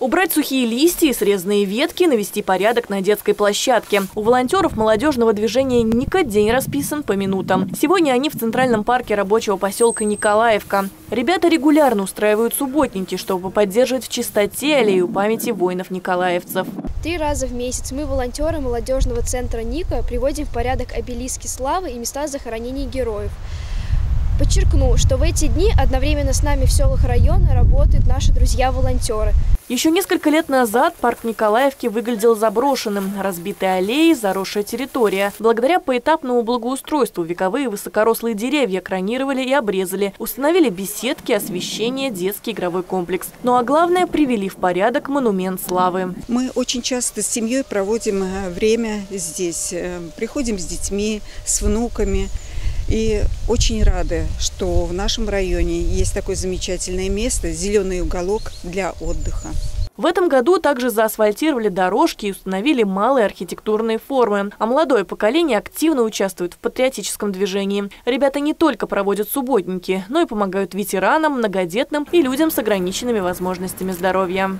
Убрать сухие листья и срезанные ветки, навести порядок на детской площадке. У волонтеров молодежного движения «Ника» день расписан по минутам. Сегодня они в Центральном парке рабочего поселка Николаевка. Ребята регулярно устраивают субботники, чтобы поддерживать в чистоте аллею памяти воинов-николаевцев. 3 раза в месяц мы, волонтеры молодежного центра «Ника», приводим в порядок обелиски славы и места захоронений героев. Подчеркну, что в эти дни одновременно с нами в селах района работают наши друзья-волонтеры. Еще несколько лет назад парк Николаевки выглядел заброшенным. Разбитые аллеи, заросшая территория. Благодаря поэтапному благоустройству вековые высокорослые деревья кронировали и обрезали. Установили беседки, освещение, детский игровой комплекс. Ну а главное, привели в порядок монумент славы. Мы очень часто с семьей проводим время здесь. Приходим с детьми, с внуками. И очень рады, что в нашем районе есть такое замечательное место, зеленый уголок для отдыха. В этом году также заасфальтировали дорожки и установили малые архитектурные формы. А молодое поколение активно участвует в патриотическом движении. Ребята не только проводят субботники, но и помогают ветеранам, многодетным и людям с ограниченными возможностями здоровья.